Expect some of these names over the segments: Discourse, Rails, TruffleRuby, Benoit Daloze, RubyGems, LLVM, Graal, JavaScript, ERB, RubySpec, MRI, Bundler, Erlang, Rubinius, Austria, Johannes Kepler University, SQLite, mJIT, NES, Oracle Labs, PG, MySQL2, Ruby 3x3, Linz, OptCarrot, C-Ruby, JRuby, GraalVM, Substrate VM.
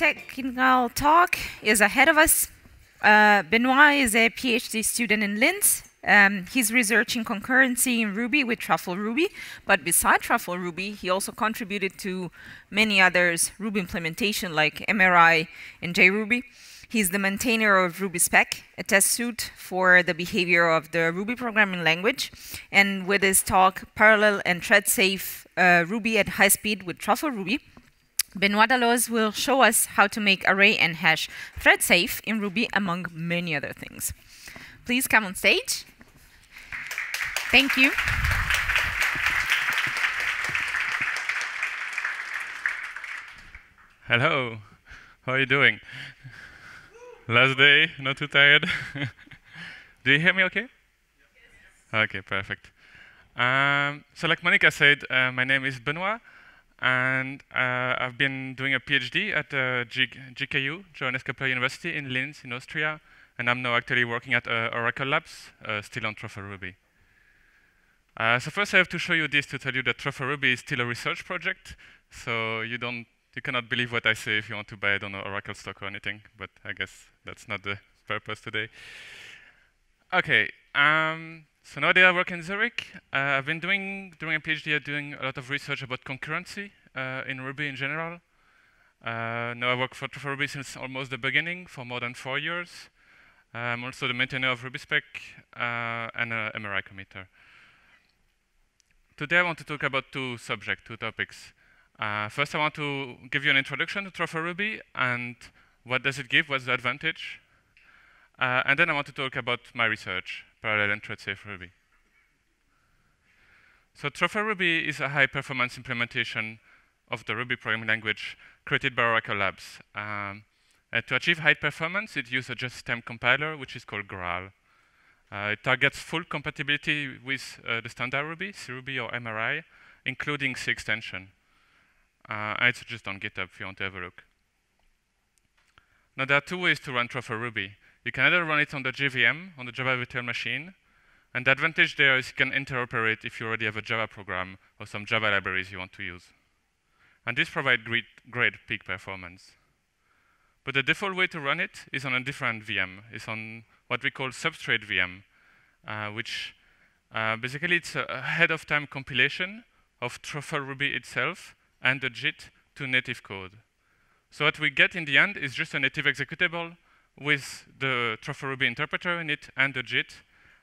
technical talk is ahead of us. Benoit is a PhD student in Linz. He's researching concurrency in Ruby with TruffleRuby, but beside TruffleRuby, he also contributed to many others Ruby implementation like MRI and JRuby. He's the maintainer of RubySpec, a test suite for the behavior of the Ruby programming language, and with his talk, Parallel and Thread-Safe Ruby at High Speed with TruffleRuby, Benoit Daloze will show us how to make array and hash thread-safe in Ruby, among many other things. Please come on stage. Thank you. Hello. How are you doing? Last day, not too tired? Do you hear me okay? Yes. Okay, perfect. So like Monica said, my name is Benoit, and I've been doing a PhD at GKU, Johannes Kepler University in Linz in Austria, and I'm now actually working at Oracle Labs, still on TruffleRuby. So first I have to show you this to tell you that TruffleRuby is still a research project, so you cannot believe what I say if you want to buy, I don't know, Oracle stock or anything, but I guess that's not the purpose today. Okay. So now that I work in Zurich, I've been during a PhD, doing a lot of research about concurrency in Ruby in general. Now I work for TruffleRuby since almost the beginning, for more than 4 years. I'm also the maintainer of RubySpec and an MRI committer. Today I want to talk about two topics. First I want to give you an introduction to TruffleRuby and what does it give, what's the advantage. And then I want to talk about my research, Parallel and Thread-Safe Ruby. So TruffleRuby is a high-performance implementation of the Ruby programming language created by Oracle Labs. And to achieve high performance, it uses a just-in-time compiler, which is called Graal. It targets full compatibility with the standard Ruby, C-Ruby or MRI, including C extension. It's just on GitHub if you want to have a look. Now there are two ways to run TruffleRuby. You can either run it on the GVM, on the Java virtual machine, and the advantage there is you can interoperate if you already have a Java program or some Java libraries you want to use. And this provides great peak performance. But the default way to run it is on a different VM. It's on what we call Substrate VM, which basically it's a ahead-of-time compilation of TruffleRuby itself and the JIT to native code. So what we get in the end is just a native executable with the TruffleRuby interpreter in it and the JIT,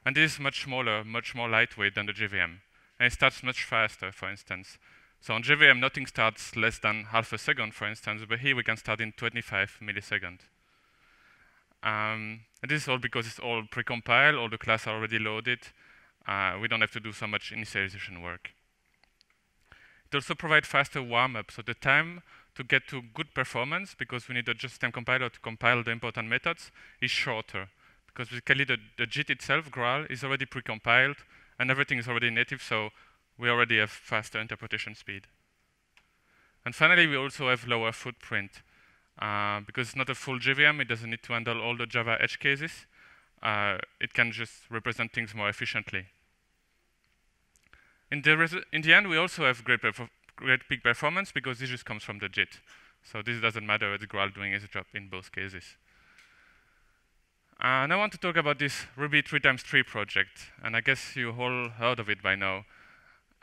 and this is much smaller, much more lightweight than the JVM. And it starts much faster, for instance. So on JVM, nothing starts less than half a second, for instance, but here we can start in 25 milliseconds. And this is all because it's all precompiled, all the class are already loaded. We don't have to do so much initialization work. It also provides faster warm-up, so the time to get to good performance, because we need a just-in-time compiler to compile the important methods, is shorter. Because basically the JIT itself, Graal, is already precompiled, and everything is already native, so we already have faster interpretation speed. And finally, we also have lower footprint. Because it's not a full JVM, it doesn't need to handle all the Java edge cases. It can just represent things more efficiently. In the end, we also have great peak performance because this just comes from the JIT. So this doesn't matter, it's Graal doing its job in both cases. And I want to talk about this Ruby 3x3 project, and I guess you all heard of it by now.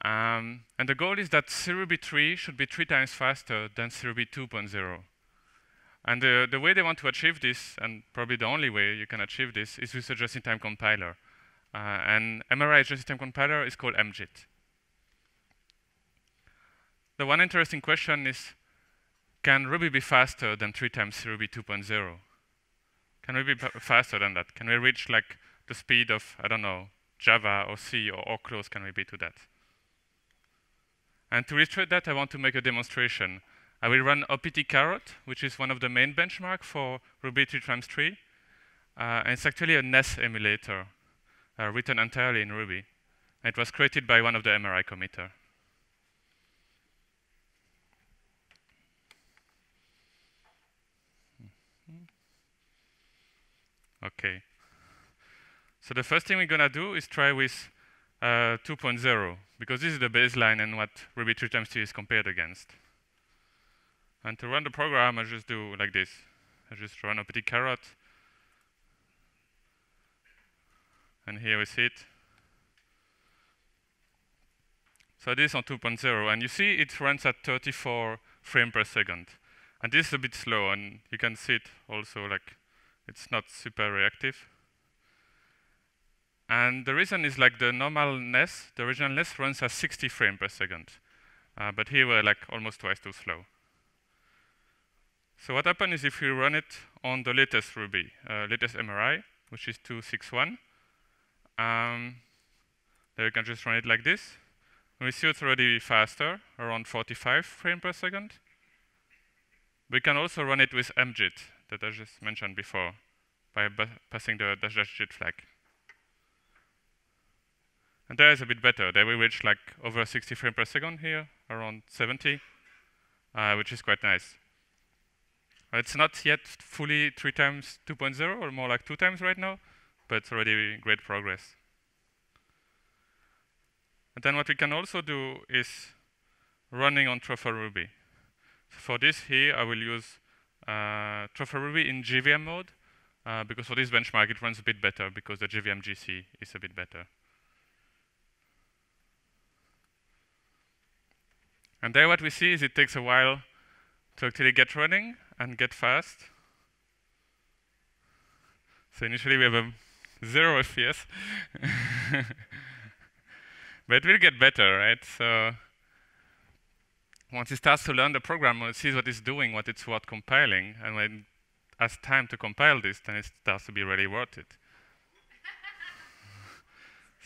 And the goal is that C-Ruby 3 should be 3 times faster than C-Ruby 2.0. And the way they want to achieve this, and probably the only way you can achieve this, is with a just-in-time compiler. And MRI's just-in-time compiler is called mJIT. The one interesting question is, can Ruby be faster than 3 times C-Ruby 2.0? Can Ruby be faster than that? Can we reach like the speed of, I don't know, Java or C, or how close can we be to that? And to illustrate that, I want to make a demonstration. I will run OptCarrot, which is one of the main benchmarks for Ruby 3x3. And it's actually a NES emulator written entirely in Ruby. And it was created by one of the MRI committers. Okay. So the first thing we're gonna do is try with 2.0, because this is the baseline and what Ruby 3x3 is compared against. And to run the program, I just do like this. I just run OptCarrot. And here we see it. So this on 2.0. And you see it runs at 34 frames per second. And this is a bit slow. And you can see it also, like, it's not super reactive. And the reason is like the normal NES, the original NES runs at 60 frames per second. But here we're like almost twice too slow. So what happens is if you run it on the latest Ruby, latest MRI, which is 2.6.1, there you can just run it like this. And we see it's already faster, around 45 frames per second. We can also run it with mJIT that I just mentioned before by passing the --JIT flag. And there is a bit better. There we reach like over 60 frames per second here, around 70, which is quite nice. It's not yet fully 3x 2.0, or more like 2x right now, but it's already great progress. And then what we can also do is running on TruffleRuby. For this here, I will use TruffleRuby in GVM mode, because for this benchmark, it runs a bit better, because the GVM GC is a bit better. And there what we see is it takes a while to actually get running and get fast. So initially we have a 0 FPS. But it will get better, right? So once it starts to learn the program, it sees what it's doing, what it's worth compiling, and when it has time to compile this, then it starts to be really worth it.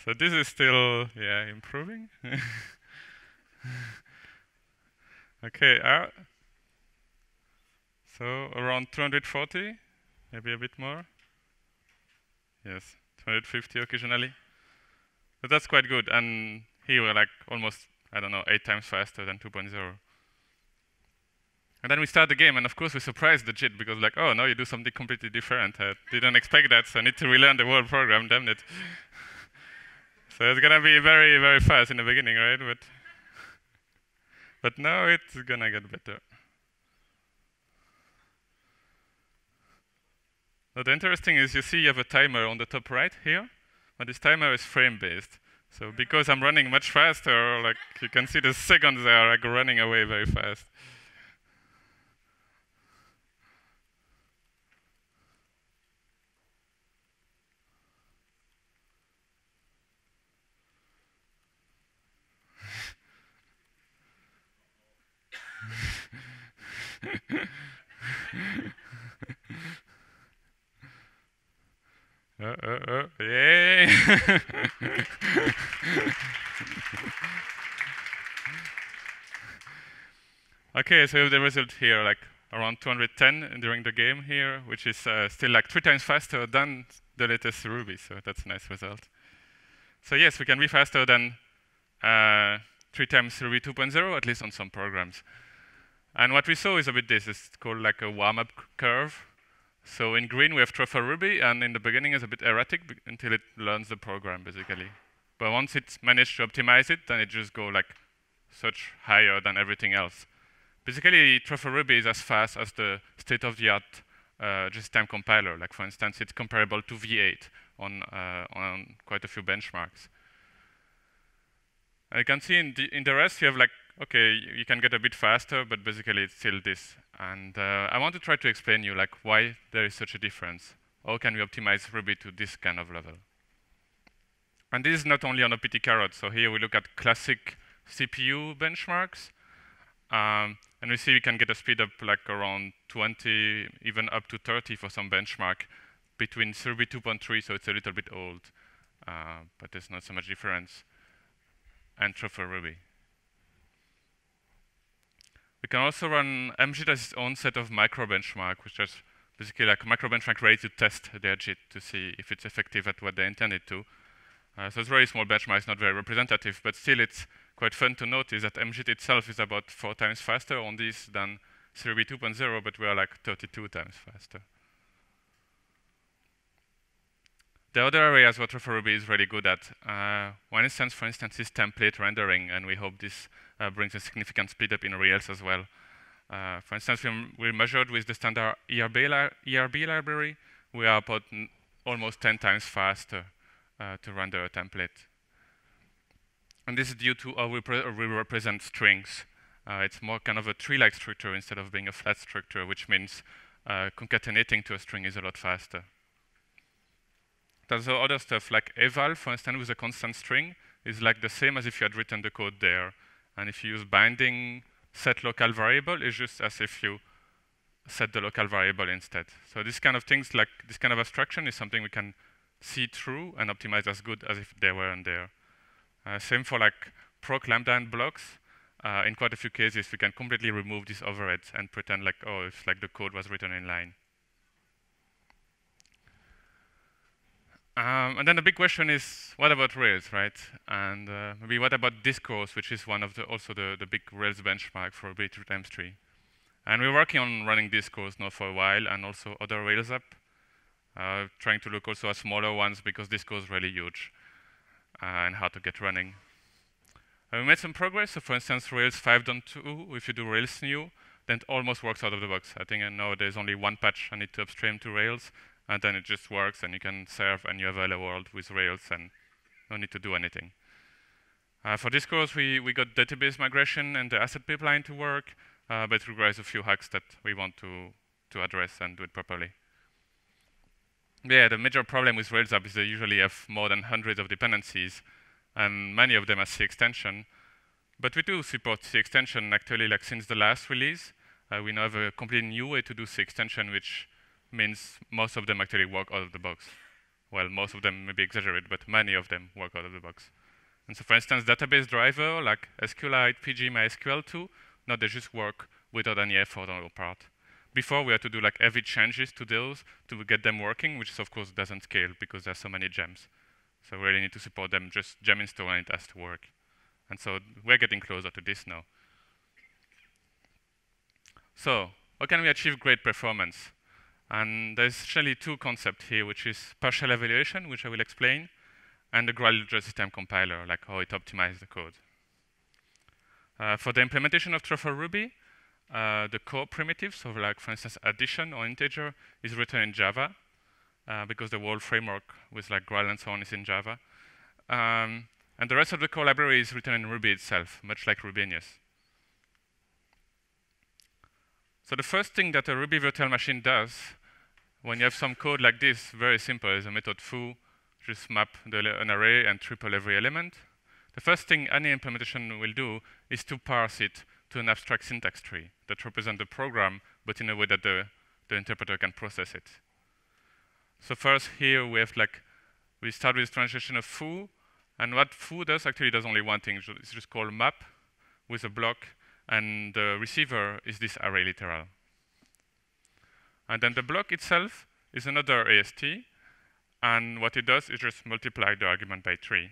So this is still, yeah, improving. Okay, so around 240, maybe a bit more. Yes, 250 occasionally. But that's quite good. And here we're like almost, I don't know, 8x faster than 2.0. And then we start the game, and of course we surprised the JIT because like, oh, now you do something completely different. I didn't expect that, so I need to relearn the whole program, damn it. So it's gonna be very, very fast in the beginning, right? But now it's gonna get better. Now the interesting is you see you have a timer on the top right here, but this timer is frame-based. So because I'm running much faster, like you can see the seconds are like running away very fast. Yay! Okay, so we have the result here, like around 210 during the game here, which is still like 3x faster than the latest Ruby, so that's a nice result. So yes, we can be faster than 3x Ruby 2.0, at least on some programs. And what we saw is a bit this, it's called like a warm-up curve. So in green, we have TruffleRuby, and in the beginning, it's a bit erratic until it learns the program, basically. But once it's managed to optimize it, then it just goes like such higher than everything else. Basically, TruffleRuby is as fast as the state-of-the-art just-in-time compiler. Like, for instance, it's comparable to V8 on quite a few benchmarks. I can see in the rest, you have like, okay, you can get a bit faster, but basically it's still this. And I want to try to explain you like why there is such a difference. How can we optimize Ruby to this kind of level? And this is not only on OptCarrot. So here we look at classic CPU benchmarks. And we see we can get a speed up like around 20, even up to 30 for some benchmark between Ruby 2.3, so it's a little bit old, but there's not so much difference, and TruffleRuby. We can also run mJIT as its own set of micro-benchmark, which is basically like micro-benchmark ready to test their JIT to see if it's effective at what they intended to. So it's very small benchmark, it's not very representative, but still it's quite fun to notice that mJIT itself is about 4x faster on this than C-Ruby 2.0, but we are like 32x faster. The other areas what TruffleRuby is really good at, one instance, for instance, is template rendering, and we hope this brings a significant speed up in Rails as well. For instance, we measured with the standard ERB library. We are about almost 10 times faster to render a template. And this is due to how we represent strings. It's more kind of a tree-like structure instead of being a flat structure, which means concatenating to a string is a lot faster. There's other stuff like eval, for instance, with a constant string, is like the same as if you had written the code there. And if you use binding set local variable, it's just as if you set the local variable instead. So this kind of things, like this kind of abstraction, is something we can see through and optimize as good as if they weren't there. Same for like proc, lambda, and blocks. In quite a few cases, we can completely remove this overhead and pretend like, oh, it's like the code was written in line. And then the big question is, what about Rails, right? And maybe what about Discourse, which is one of the, also the big Rails benchmark for Ruby 3x3. And we're working on running Discourse now for a while, and also other Rails app, trying to look also at smaller ones because Discourse is really huge. And how to get running. We made some progress. So for instance, Rails 5.2, if you do Rails new, then it almost works out of the box. I think now there's only one patch I need to upstream to Rails, and then it just works, and you can serve a new available world with Rails, and no need to do anything. For Discourse, we got database migration and the asset pipeline to work, but it requires a few hacks that we want to address and do it properly. Yeah, the major problem with Rails app is they usually have more than hundreds of dependencies, and many of them are C extension. But we do support C extension. Actually, like since the last release, we now have a completely new way to do C extension, which means most of them actually work out of the box. Well, most of them may be exaggerated, but many of them work out of the box. And so, for instance, database driver like SQLite, PG, MySQL2, now they just work without any effort on our part. Before, we had to do like heavy changes to those to get them working, which of course doesn't scale because there are so many gems. So we really need to support them, just gem install and it has to work. And so we're getting closer to this now. So how can we achieve great performance? And there's actually two concepts here, which is partial evaluation, which I will explain, and the Graal Ledger System compiler, like how it optimizes the code. For the implementation of TruffleRuby, the core primitive, so like for instance addition or integer, is written in Java because the whole framework with like Graal and so on is in Java. And the rest of the core library is written in Ruby itself, much like Rubinius. So the first thing that a Ruby virtual machine does when you have some code like this, very simple, is a method foo, just map an array and triple every element. The first thing any implementation will do is to parse it to an abstract syntax tree that represents the program, but in a way that the interpreter can process it. So first here we have like, we start with translation of foo, and what foo does actually does only one thing. It's just called map with a block, and the receiver is this array literal. And then the block itself is another AST, and what it does is just multiply the argument by 3.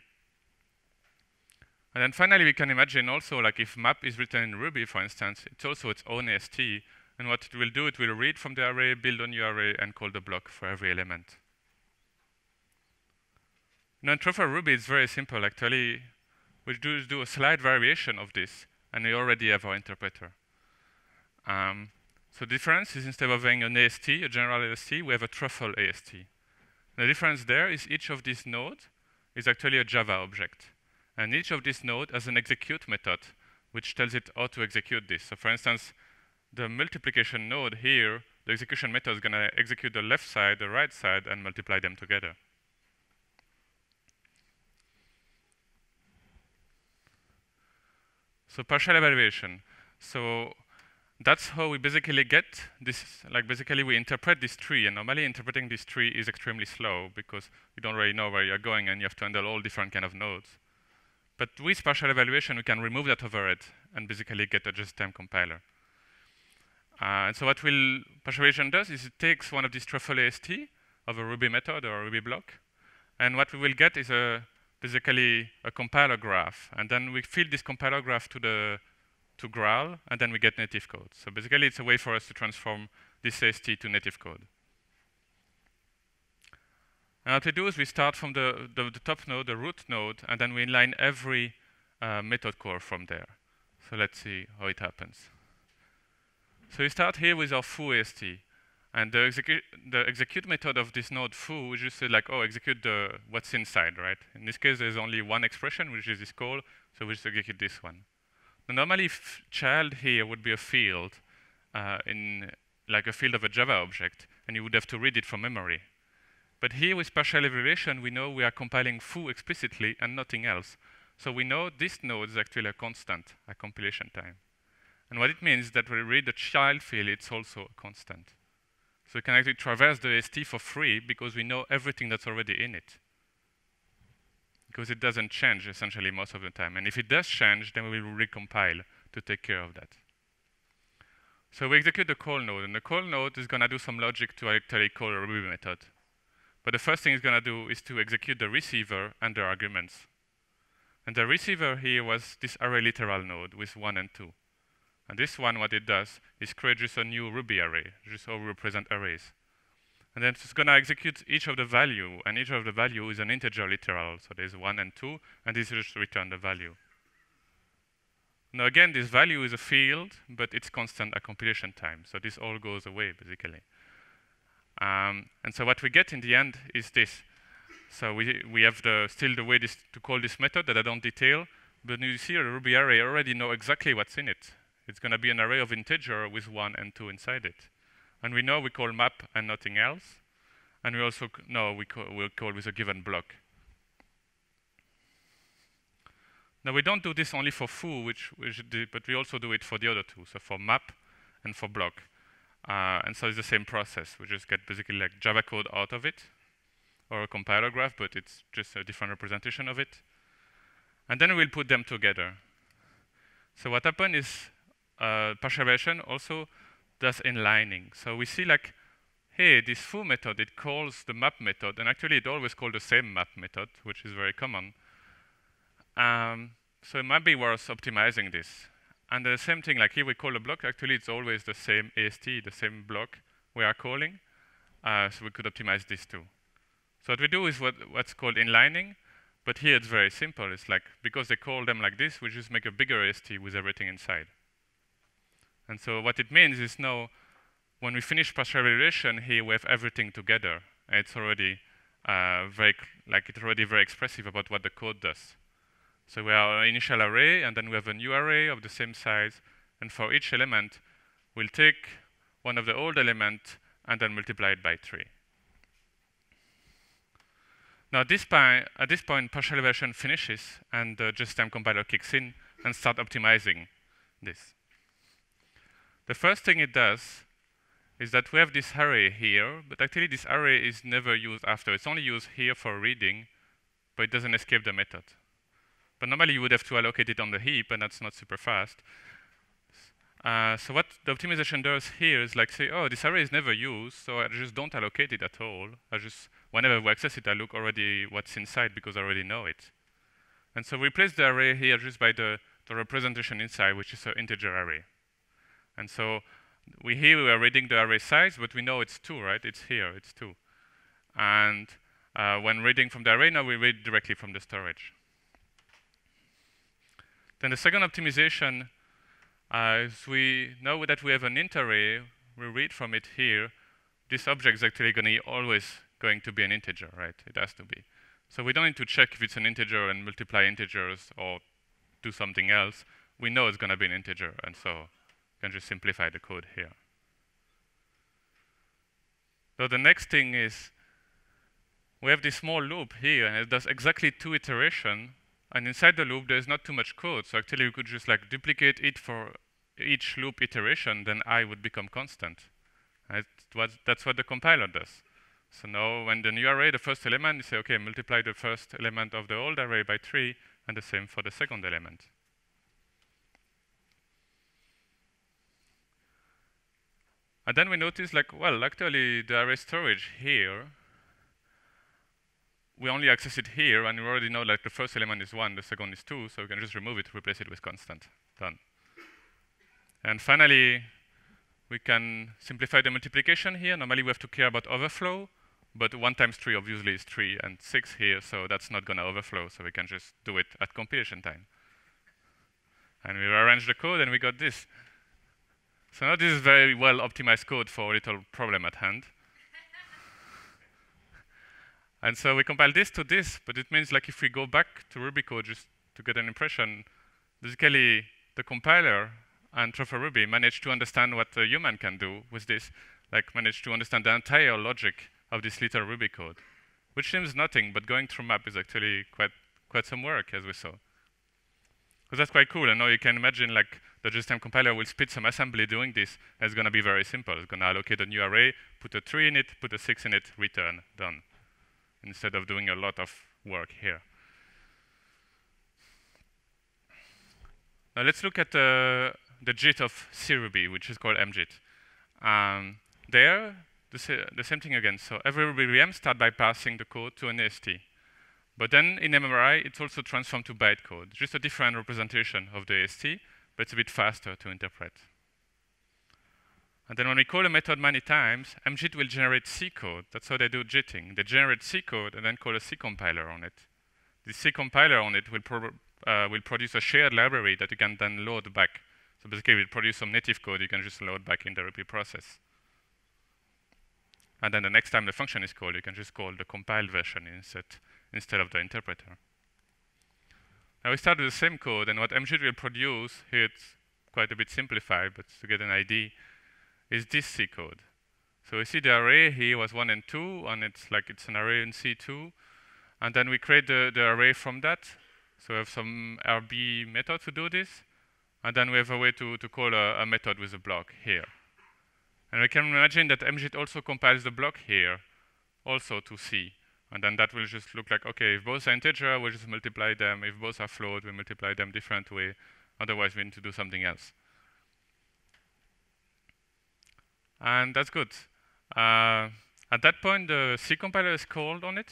And then finally, we can imagine also, like if map is written in Ruby, for instance, it's also its own AST. And what it will do, it will read from the array, build a new array, and call the block for every element. Now, in TruffleRuby, it's very simple, actually. We do a slight variation of this, and we already have our interpreter. So the difference is instead of having an AST, a general AST, we have a truffle AST. The difference there is each of these nodes is actually a Java object. And each of these nodes has an execute method, which tells it how to execute this. So for instance, the multiplication node here, the execution method is going to execute the left side, the right side, and multiply them together. So partial evaluation. So that's how we basically get this, like basically we interpret this tree, and normally interpreting this tree is extremely slow because you don't really know where you're going and you have to handle all different kind of nodes. But with partial evaluation, we can remove that overhead and basically get a just-in-time compiler. And so what partial evaluation does is it takes one of these truffle AST of a Ruby method or a Ruby block, and what we will get is basically a compiler graph. And then we feed this compiler graph to Graal, and then we get native code. So basically, it's a way for us to transform this AST to native code. And what we do is we start from the top node, the root node, and then we inline every method call from there. So let's see how it happens. So we start here with our foo_ast. And the execute method of this node foo, we just say like, oh, execute the what's inside, right? In this case, there's only one expression, which is this call, so we just execute this one. Now, normally, child here would be a field, in like a field of a Java object, and you would have to read it from memory. But here with partial evaluation, we know we are compiling foo explicitly and nothing else. So we know this node is actually a constant at compilation time. And what it means is that when we read the child field, it's also a constant. So we can actually traverse the st for free because we know everything that's already in it. Because it doesn't change, essentially, most of the time. And if it does change, then we will recompile to take care of that. So we execute the call node. And the call node is going to do some logic to actually call a Ruby method. But the first thing it's going to do is to execute the receiver and the arguments. And the receiver here was this array literal node with 1 and 2. And this one, what it does is create just a new Ruby array, just how we represent arrays. And then it's going to execute each of the value, and each of the value is an integer literal. So there's 1 and 2, and this just return the value. Now, again, this value is a field, but it's constant at compilation time. So this all goes away, basically. And so what we get in the end is this. So we have still the way to call this method that I don't detail. But you see, a Ruby array already know exactly what's in it. It's going to be an array of integer with 1 and 2 inside it. And we know we call map and nothing else. And we also know we'll call with a given block. Now, we don't do this only for foo, but we also do it for the other two, so for map and for block. And so it's the same process. We just get basically like Java code out of it, or a compiler graph, but it's just a different representation of it. And then we'll put them together. So what happened is partial evaluation also does inlining. So we see like, hey, this foo method, it calls the map method. And actually, it always calls the same map method, which is very common. So it might be worth optimizing this. And the same thing, like here we call a block. Actually, it's always the same AST, the same block we are calling. So we could optimize this too. So what we do is what's called inlining. But here it's very simple. It's like, because they call them like this, we just make a bigger AST with everything inside. And so what it means is now, when we finish partial evaluation here, we have everything together. And it's already very expressive about what the code does. So we have our initial array, and then we have a new array of the same size. And for each element, we'll take one of the old elements and then multiply it by 3. Now, at this point, partial evaluation finishes, and the just-in-time compiler kicks in and starts optimizing this. The first thing it does is that we have this array here, but actually, this array is never used after. It's only used here for reading, but it doesn't escape the method. But normally, you would have to allocate it on the heap, and that's not super fast. So what the optimization does here is like say, oh, this array is never used, so I just don't allocate it at all. I just, whenever we access it, I look already what's inside because I already know it. And so we replace the array here just by the representation inside, which is an integer array. And so we are reading the array size, but we know it's 2, right? It's here, it's 2. And when reading from the array, now we read directly from the storage. Then the second optimization, as we know that we have an int array, we read from it here. This object is actually always going to be an integer, right? It has to be. So we don't need to check if it's an integer and multiply integers or do something else. We know it's going to be an integer, and so we can just simplify the code here. So the next thing is we have this small loop here, and it does exactly 2 iterations. And inside the loop, there's not too much code. So actually, we could just like duplicate it for each loop iteration. Then I would become constant. That's what the compiler does. So now, when the new array, the first element, you say, OK, multiply the first element of the old array by 3, and the same for the second element. And then we notice, like, well, actually, the array storage here, we only access it here, and we already know like the first element is 1, the second is 2, so we can just remove it, replace it with constant. Done. And finally, we can simplify the multiplication here. Normally, we have to care about overflow, but 1 times 3 obviously is 3 and 6 here, so that's not going to overflow, so we can just do it at compilation time. And we rearrange the code, and we got this. So now this is very well optimized code for a little problem at hand. And so we compile this to this, but it means like if we go back to Ruby code just to get an impression, basically the compiler and TruffleRuby managed to understand what a human can do with this, like managed to understand the entire logic of this little Ruby code, which seems nothing, but going through map is actually quite some work, as we saw. So that's quite cool, and now you can imagine like the just-in-time compiler will spit some assembly doing this, and it's going to be very simple. It's going to allocate a new array, put a 3 in it, put a 6 in it, return, done, instead of doing a lot of work here. Now let's look at the JIT of C-Ruby, which is called mJIT. There, the same thing again. So every RubyVM starts by passing the code to an AST. But then in MRI, it's also transformed to bytecode, just a different representation of the AST, but it's a bit faster to interpret. And then when we call a method many times, mJIT will generate C code. That's how they do JITting. They generate C code and then call a C compiler on it. The C compiler on it will produce a shared library that you can then load back. So basically, it will produce some native code you can just load back in the Ruby process. And then the next time the function is called, you can just call the compiled version instead of the interpreter. Now we start with the same code, and what mJIT will produce, here it's quite a bit simplified, but to get an idea, is this C code. So we see the array here was 1 and 2, and it's like it's an array in C2. And then we create the array from that. So we have some RB method to do this. And then we have a way to call a method with a block here. And we can imagine that mJIT also compiles the block here, also to C. And then that will just look like, OK, if both are integer, we'll just multiply them. If both are float, we multiply them different way. Otherwise, we need to do something else. And that's good. At that point, the C compiler is called on it,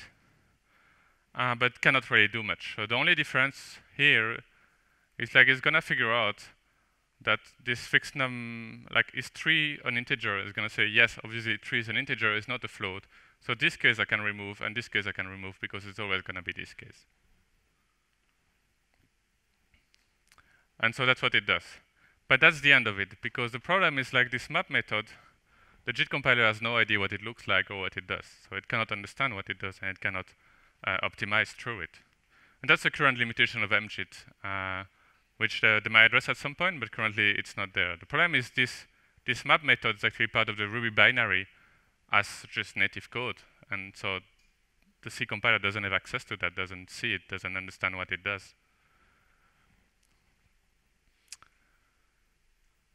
but cannot really do much. So the only difference here is like it's going to figure out that this fixed num, like is 3 an integer? It's going to say, yes, obviously 3 is an integer, it's not a float. So this case I can remove, and this case I can remove, because it's always going to be this case. And so that's what it does. But that's the end of it, because the problem is like this map method, the JIT compiler has no idea what it looks like or what it does. So it cannot understand what it does, and it cannot optimize through it. And that's the current limitation of mJIT, which they might address at some point, but currently it's not there. The problem is this map method is actually part of the Ruby binary as just native code. And so the C compiler doesn't have access to that, doesn't see it, doesn't understand what it does.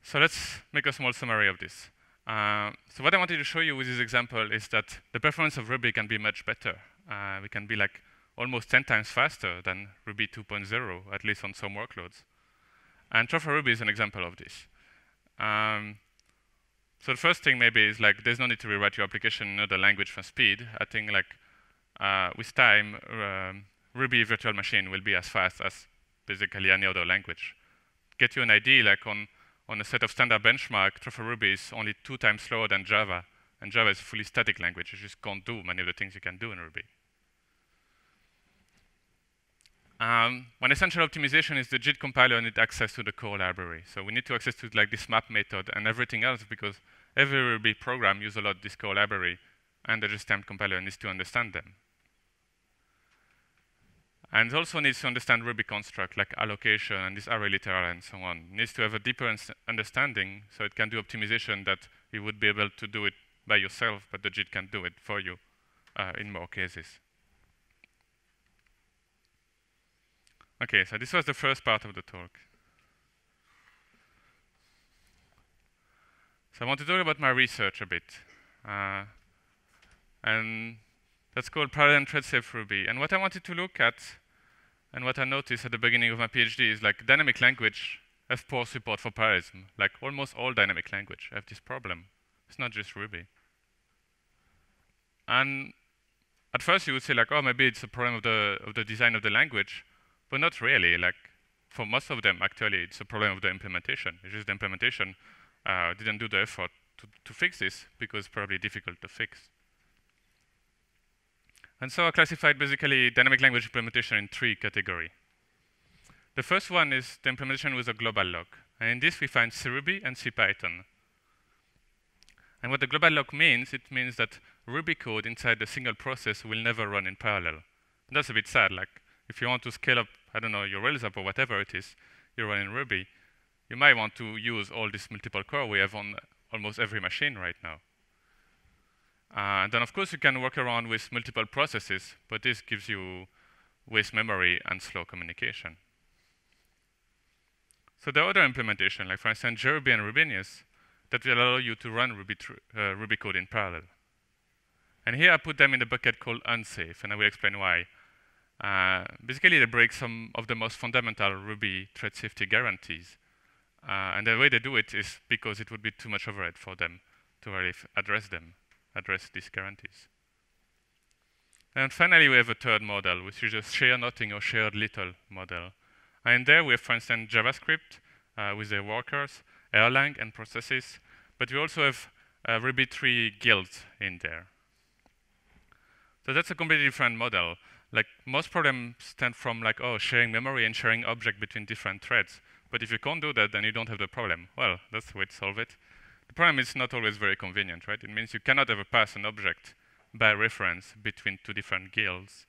So let's make a small summary of this. So what I wanted to show you with this example is that the performance of Ruby can be much better. We can be like almost 10 times faster than Ruby 2.0, at least on some workloads. And TruffleRuby is an example of this. So the first thing maybe is like there's no need to rewrite your application in another language for speed. I think like with time, Ruby virtual machine will be as fast as basically any other language. Get you an idea, like on a set of standard benchmark, TruffleRuby is only 2 times slower than Java. And Java is a fully static language. You just can't do many of the things you can do in Ruby. One essential optimization is the JIT compiler needs access to the core library. So we need to access to like this map method and everything else, because every Ruby program uses a lot of this core library, and the JIT compiler needs to understand them. And it also needs to understand Ruby construct, like allocation and this array literal and so on. It needs to have a deeper understanding, so it can do optimization that you would be able to do it by yourself, but the JIT can do it for you in more cases. OK, so this was the first part of the talk. So I want to talk about my research a bit. And that's called parallel and thread-safe Ruby. And what I wanted to look at, and what I noticed at the beginning of my PhD, is like dynamic language have poor support for parallelism. Like almost all dynamic language have this problem. It's not just Ruby. And at first you would say like, oh, maybe it's a problem of the design of the language. But not really. Like for most of them, actually, it's a problem of the implementation. It's just the implementation didn't do the effort to fix this, because it's probably difficult to fix. And so I classified basically dynamic language implementation in 3 categories. The first one is the implementation with a global lock. And in this, we find C-Ruby and CPython. And what the global lock means, it means that Ruby code inside the single process will never run in parallel. And that's a bit sad. Like, if you want to scale up, I don't know, your Rails app or whatever it is you run in Ruby, you might want to use all this multiple core we have on almost every machine right now. And then, of course, you can work around with multiple processes, but this gives you waste memory and slow communication. So there are other implementations, like, for instance, JRuby and Rubinius, that will allow you to run Ruby code in parallel. And here I put them in a bucket called unsafe, and I will explain why. Basically, they break some of the most fundamental Ruby thread safety guarantees. And the way they do it is because it would be too much overhead for them to really address these guarantees. And finally, we have a third model, which is a share nothing or shared little model. And there we have, for instance, JavaScript with their workers, Erlang and processes, but we also have Ruby 3 guilds in there. So that's a completely different model. Like, most problems stand from, like, oh, sharing memory and sharing object between different threads. But if you can't do that, then you don't have the problem. Well, that's the way to solve it. The problem is not always very convenient, right? It means you cannot ever pass an object by reference between two different guilds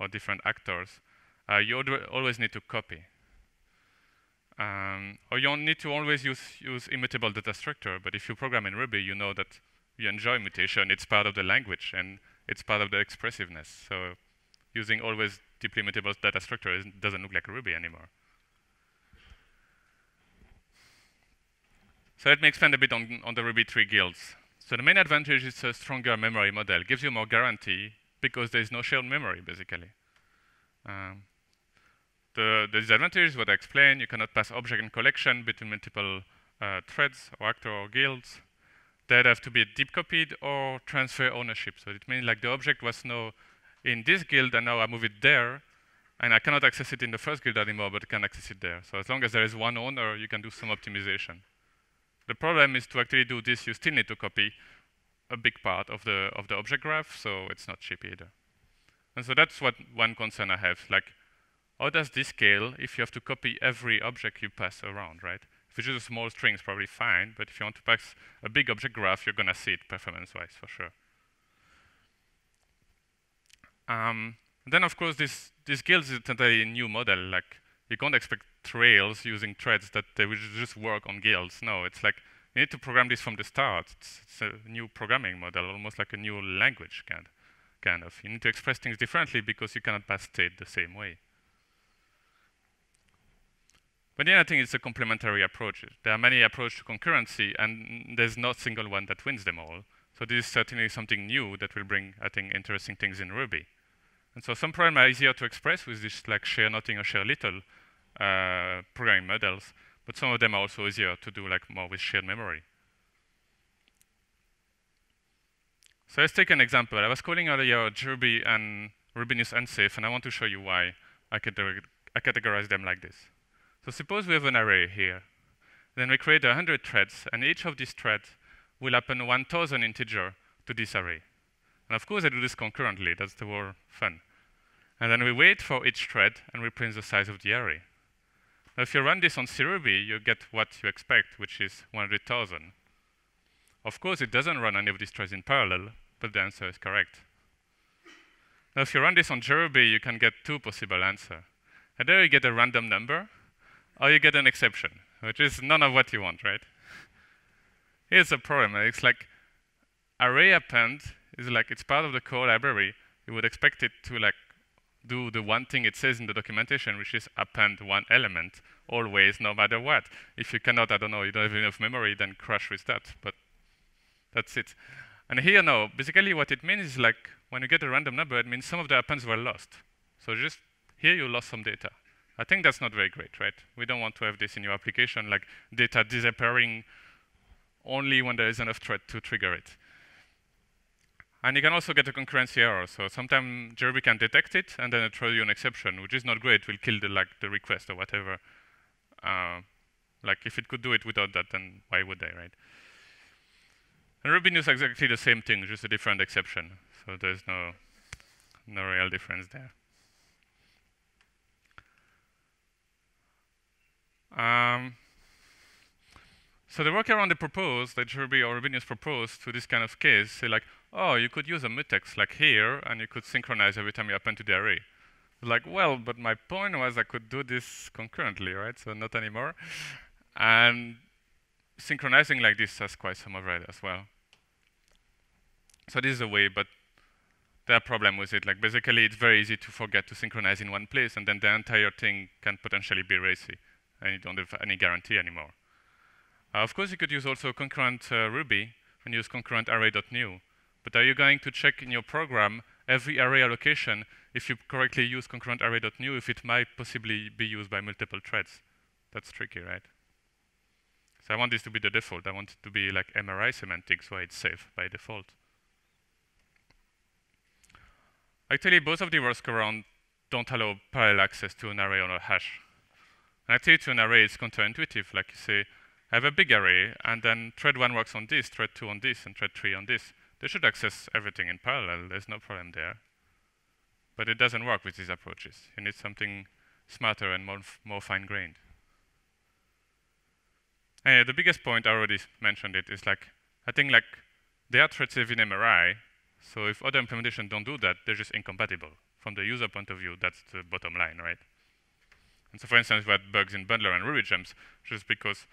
or different actors. You always need to copy. Or you don't need to always use immutable data structure, but if you program in Ruby, you know that you enjoy mutation. It's part of the language, and it's part of the expressiveness. So using always deeply immutable data structure doesn't look like Ruby anymore. So let me expand a bit on the Ruby 3 guilds. So the main advantage is a stronger memory model. It gives you more guarantee because there's no shared memory, basically. The disadvantage is what I explained. You cannot pass object and collection between multiple threads or actor or guilds. They'd have to be deep copied or transfer ownership. So it means, like, the object was now in this guild, and now I move it there. And I cannot access it in the first guild anymore, but I can access it there. So as long as there is one owner, you can do some optimization. The problem is, to actually do this, you still need to copy a big part of the object graph, so it's not cheap either. And so that's what one concern I have. Like, how does this scale if you have to copy every object you pass around, right? If you choose a small string, it's probably fine, but if you want to pass a big object graph, you're going to see it performance-wise, for sure. Then, of course, this guilds is a new model. Like, you can't expect Rails using threads that they will just work on guilds. No, it's like you need to program this from the start. It's a new programming model, almost like a new language kind of. You need to express things differently because you cannot pass state the same way. But yeah, I think it's a complementary approach. There are many approaches to concurrency, and there's not a single one that wins them all. So this is certainly something new that will bring, I think, interesting things in Ruby. And so some problems are easier to express with this, like, share nothing or share little programming models, but some of them are also easier to do, like, more with shared memory. So let's take an example. I was calling earlier JRuby and Rubinius unsafe, and I want to show you why I categorize them like this. So suppose we have an array here. Then we create 100 threads, and each of these threads will append 1,000 integer to this array. And of course, I do this concurrently. That's the whole fun. And then we wait for each thread and we print the size of the array. Now, if you run this on C-Ruby, you get what you expect, which is 100,000. Of course, it doesn't run any of these threads in parallel, but the answer is correct. Now, if you run this on JRuby, you can get two possible answers. Either you get a random number, or you get an exception, which is none of what you want, right? Here's the problem. It's like array append is like it's part of the core library. You would expect it to, like, do the one thing it says in the documentation, which is append one element always, no matter what. If you cannot, I don't know, you don't have enough memory, then crash with that. But that's it. And here, no. Basically, what it means is, like, when you get a random number, it means some of the appends were lost. So just here, you lost some data. I think that's not very great, right? We don't want to have this in your application, like data disappearing only when there is enough thread to trigger it. And you can also get a concurrency error. So sometimes JRuby can detect it, and then it throws you an exception, which is not great. It will kill the request or whatever. Like, if it could do it without that, then why would they, right? And Rubinius is exactly the same thing, just a different exception. So there's no real difference there. So the workaround they proposed, that JRuby or Rubinius proposed to this kind of case, say like, oh, you could use a mutex like here, and you could synchronize every time you append to the array. Like, well, but my point was I could do this concurrently, right? So not anymore. And synchronizing like this has quite some overhead as well. So this is a way, but there are problems with it. Like basically, it's very easy to forget to synchronize in one place, and then the entire thing can potentially be racy, and you don't have any guarantee anymore. Of course, you could use also concurrent Ruby and use concurrent array.new. But are you going to check in your program every array allocation if you correctly use concurrent array.new, if it might possibly be used by multiple threads? That's tricky, right? So I want this to be the default. I want it to be like MRI semantics, where it's safe by default. Actually, both of the workarounds don't allow parallel access to an array or a hash. And actually, to an array, it's counterintuitive. Like you say, I have a big array, and then thread 1 works on this, thread 2 on this, and thread 3 on this. They should access everything in parallel. There's no problem there. But it doesn't work with these approaches. You need something smarter and more fine-grained. And the biggest point, I already mentioned it, is like, I think like they are thread safe in MRI. So if other implementations don't do that, they're just incompatible. From the user point of view, that's the bottom line, right? And so for instance, we had bugs in Bundler and RubyGems, just because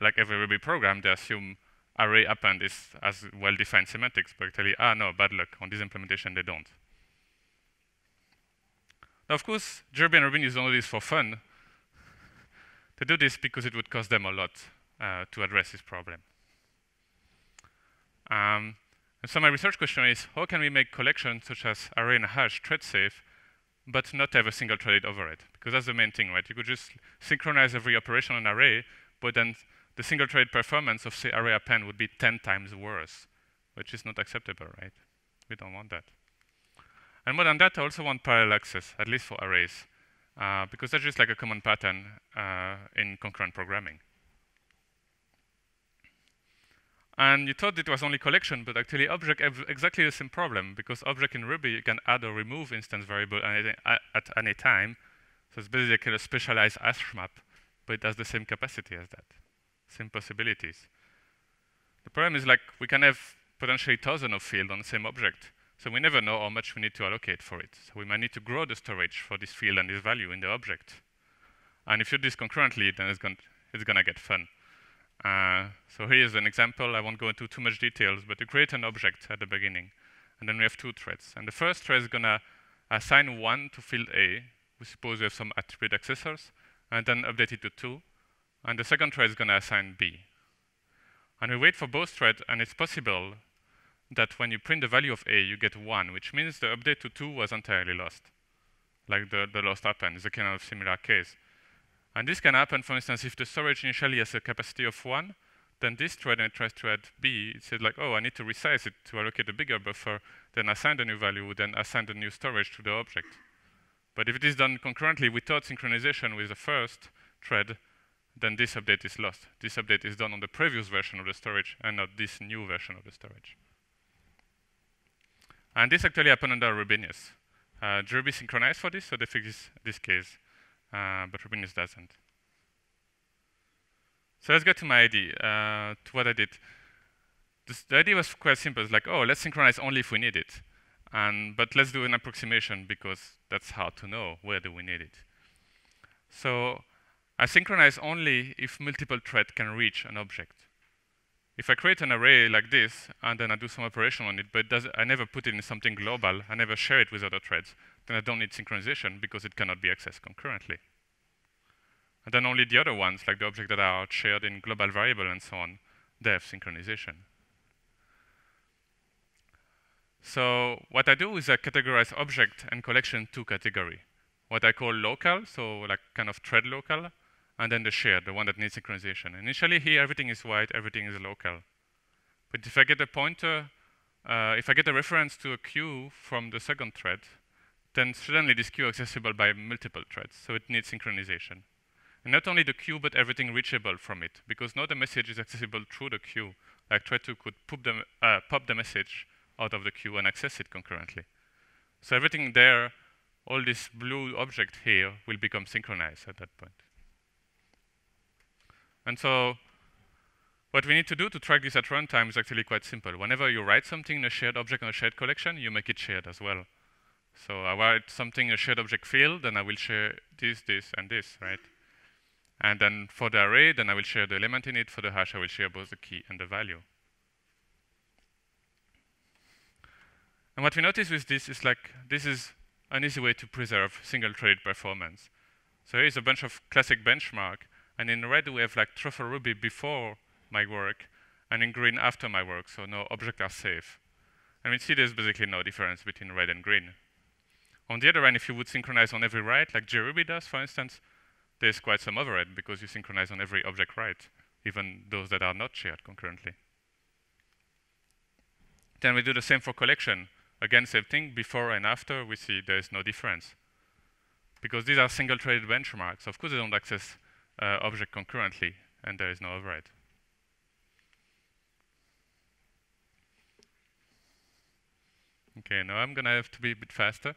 like every Ruby program, they assume array append is as well-defined semantics, but actually, ah, no, bad luck. On this implementation, they don't. Now, of course, JRuby and Rubinius don't do this for fun. They do this because it would cost them a lot to address this problem. And so my research question is, how can we make collections such as array and hash thread safe, but not have a single threaded overhead? Because that's the main thing, right? You could just synchronize every operation on array, but then the single thread performance of, say, array append would be 10 times worse, which is not acceptable, right? We don't want that. And more than that, I also want parallel access, at least for arrays, because that's just like a common pattern in concurrent programming. And you thought it was only collection, but actually object have exactly the same problem, because object in Ruby, you can add or remove instance variable at any time. So it's basically a specialized hash map, but it has the same capacity as that. Same possibilities. The problem is like we can have potentially thousands of fields on the same object, so we never know how much we need to allocate for it. So we might need to grow the storage for this field and this value in the object. And if you do this concurrently, then it's gonna get fun. So here's an example. I won't go into too much details, but you create an object at the beginning, and then we have two threads. And the first thread is gonna assign 1 to field A. We suppose we have some attribute accessors, and then update it to 2. And the second thread is going to assign B. And we wait for both threads, and it's possible that when you print the value of A, you get 1, which means the update to 2 was entirely lost, like the lost append. It's a kind of similar case. And this can happen, for instance, if the storage initially has a capacity of 1, then this thread, and it tries to add B, it says like, oh, I need to resize it to allocate a bigger buffer, then assign the new value, then assign the new storage to the object. But if it is done concurrently without synchronization with the first thread, then this update is lost. This update is done on the previous version of the storage and not this new version of the storage. And this actually happened under Rubinius. JRuby synchronized for this, so they fixed this case, but Rubinius doesn't. So let's get to my idea, to what I did. The idea was quite simple. It's like, oh, let's synchronize only if we need it. But let's do an approximation, because that's hard to know where do we need it. So I synchronize only if multiple threads can reach an object. If I create an array like this, and then I do some operation on it, but I never put it in something global, I never share it with other threads, then I don't need synchronization because it cannot be accessed concurrently. And then only the other ones, like the objects that are shared in global variable and so on, they have synchronization. So what I do is I categorize object and collection to category. What I call local, so like kind of thread local, and then the shared, the one that needs synchronization. Initially here, everything is white, everything is local. But if I get a pointer, if I get a reference to a queue from the second thread, then suddenly this queue is accessible by multiple threads, so it needs synchronization. And not only the queue, but everything reachable from it, because now the message is accessible through the queue. Like thread 2 could pop the message out of the queue and access it concurrently. So everything there, all this blue object here will become synchronized at that point. And so What we need to do to track this at runtime is actually quite simple. Whenever you write something in a shared object on a shared collection, you make it shared as well. So I write something in a shared object field, and I will share this, this, and this, right? And then for the array, then I will share the element in it. For the hash, I will share both the key and the value. And what we notice with this is like, this is an easy way to preserve single-threaded performance. So here's a bunch of classic benchmark. And in red, we have like TruffleRuby before my work, and in green after my work, so no objects are safe. And we see there's basically no difference between red and green. On the other hand, if you would synchronize on every write, like JRuby does, for instance, there's quite some overhead because you synchronize on every object write, even those that are not shared concurrently. Then we do the same for collection. Again, same thing, before and after, we see there's no difference. Because these are single-threaded benchmarks. Of course, they don't access object concurrently, and there is no overhead. OK, now I'm going to have to be a bit faster.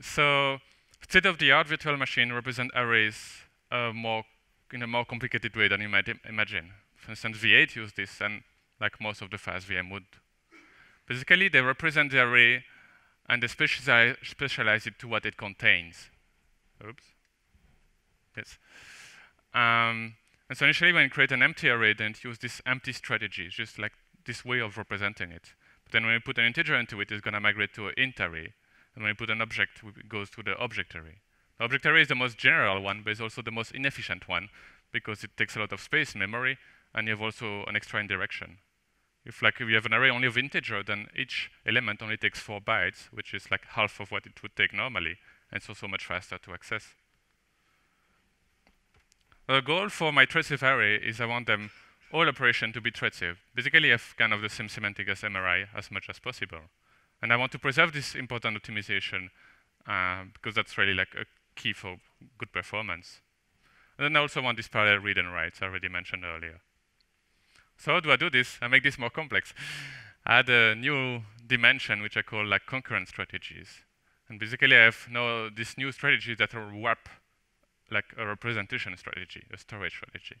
So state-of-the-art virtual machine represent arrays in a more complicated way than you might imagine. For instance, V8 use this, and like most of the fast VM would. Basically, they represent the array, and they specialize it to what it contains. Oops. Yes. And so initially, when you create an empty array, then it uses this empty strategy, just like this way of representing it. But then when you put an integer into it, it's going to migrate to an int array. And when you put an object, it goes to the object array. The object array is the most general one, but it's also the most inefficient one, because it takes a lot of space in memory, and you have also an extra indirection. If you have an array only of integer, then each element only takes 4 bytes, which is like half of what it would take normally, and so much faster to access. The goal for my traceable array is I want them all operation to be traceable. Basically, I have kind of the same semantic as MRI as much as possible. And I want to preserve this important optimization because that's really like a key for good performance. And then I also want this parallel read and writes I already mentioned earlier. So how do I do this? I make this more complex. I add a new dimension, which I call like concurrent strategies. And basically, I have now this new strategy that will wrap like a representation strategy, a storage strategy.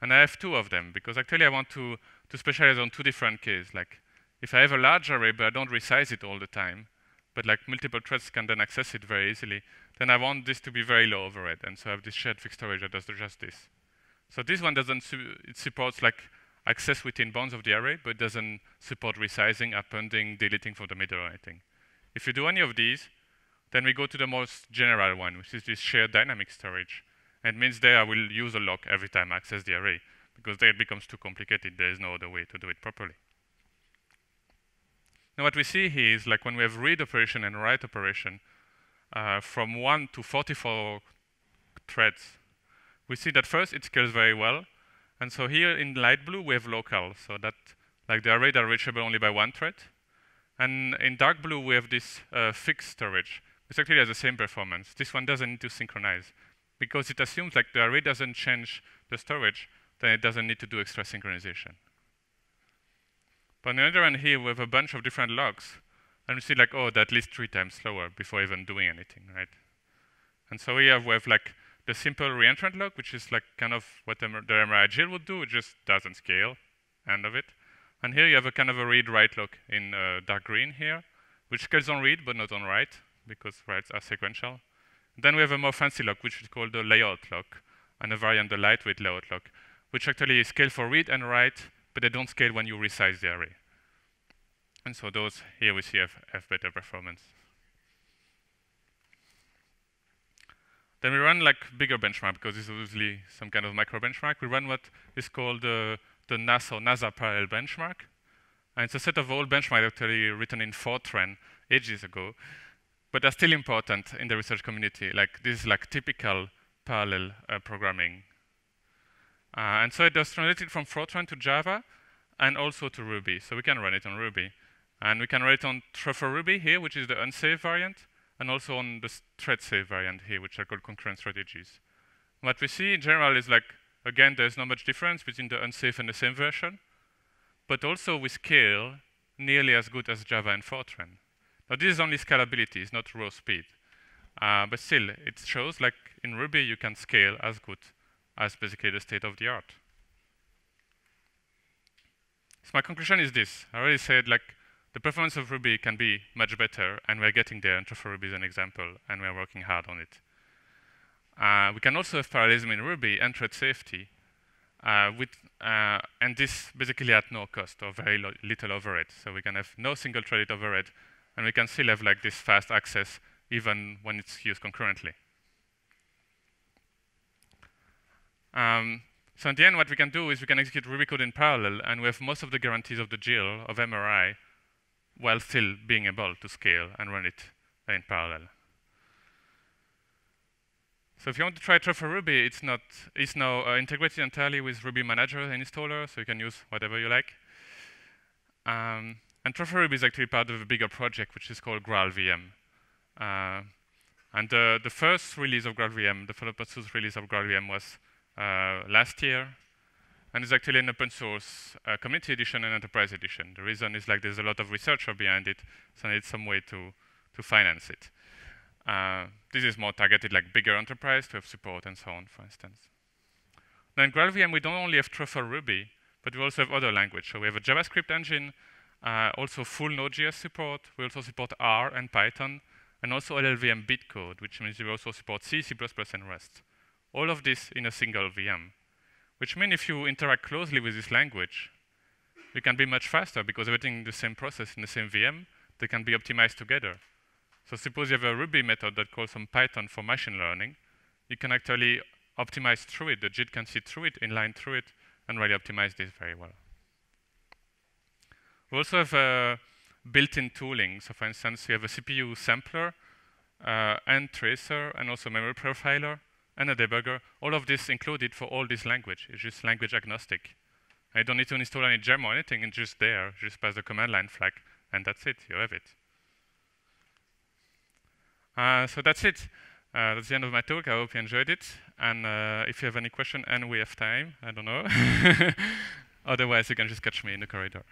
And I have 2 of them, because actually I want to specialize on 2 different cases. Like if I have a large array, but I don't resize it all the time, but like multiple threads can then access it very easily, then I want this to be very low overhead. And so I have this shared fixed storage that does just this. So this one doesn't, it supports like access within bounds of the array, but it doesn't support resizing, appending, deleting from the middle or anything. If you do any of these, then we go to the most general one, which is this shared dynamic storage. And it means there I will use a lock every time I access the array, because there it becomes too complicated. There is no other way to do it properly. Now what we see here is like when we have read operation and write operation, from 1 to 44 threads, we see that first it scales very well. And so here in light blue, we have local. So that like the array that are reachable only by 1 thread. And in dark blue, we have this fixed storage. It actually has the same performance. This one doesn't need to synchronize. Because it assumes like the array doesn't change the storage, then it doesn't need to do extra synchronization. But on the other hand here, we have a bunch of different logs. And we see like, oh, that's at least 3 times slower before even doing anything, right? And so here we have like the simple reentrant log, which is like kind of what the MRI would do. It just doesn't scale, end of it. And here you have a kind of a read-write log in dark green here, which scales on read, but not on write, because writes are sequential. Then we have a more fancy log, which is called the layout log, and a variant, the lightweight layout log, which actually scale for read and write, but they don't scale when you resize the array. And so those here we see have better performance. Then we run like bigger benchmark, because this is obviously some kind of micro benchmark. We run what is called the NASA parallel benchmark. And it's a set of old benchmarks actually written in Fortran ages ago, but are still important in the research community. Like this is like typical parallel programming. And so it does translate it from Fortran to Java and also to Ruby. So we can run it on Ruby. And we can run it on TruffleRuby here, which is the unsafe variant, and also on the thread safe variant here, which are called concurrent strategies. What we see in general is like, again, there's not much difference between the unsafe and the same version, but also we scale nearly as good as Java and Fortran. Now this is only scalability, it's not raw speed. But still, it shows like in Ruby you can scale as good as basically the state of the art. So my conclusion is this. I already said like the performance of Ruby can be much better, and we're getting there, and TruffleRuby is an example, and we're working hard on it. We can also have parallelism in Ruby and thread safety, and this basically at no cost or very little overhead. So we can have no single threaded overhead, and we can still have like this fast access even when it's used concurrently. So in the end, what we can do is we can execute Ruby code in parallel, and we have most of the guarantees of the GL of MRI while still being able to scale and run it in parallel. So if you want to try TruffleRuby, it's now integrated entirely with Ruby Manager and Installer, so you can use whatever you like. And TruffleRuby is actually part of a bigger project, which is called GraalVM. And the first release of GraalVM, the developer-source release of GraalVM was last year. And it's actually an open source community edition and enterprise edition. The reason is like there's a lot of researcher behind it, so I need some way to finance it. This is more targeted like bigger enterprise to have support and so on, for instance. Now in GraalVM, we don't only have TruffleRuby, but we also have other language. So we have a JavaScript engine, also full Node.js support. We also support R and Python, and also LLVM bitcode, which means we also support C, C++, and Rust. All of this in a single VM, which means if you interact closely with this language, you can be much faster because everything in the same process in the same VM, they can be optimized together. So suppose you have a Ruby method that calls on Python for machine learning. You can actually optimize through it. The JIT can see through it, inline through it, and really optimize this very well. We also have built-in tooling. So for instance, we have a CPU sampler, and tracer, and also memory profiler, and a debugger. All of this included for all this language. It's just language agnostic. I don't need to install any gem or anything. It's just there. Just pass the command line flag, and that's it. You have it. So that's it. That's the end of my talk. I hope you enjoyed it. And if you have any question, and we have time, I don't know. Otherwise, you can just catch me in the corridor.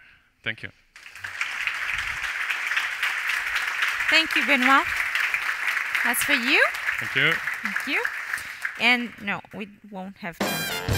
Thank you. Thank you, Benoit. That's for you. Thank you. Thank you. And no, we won't have time.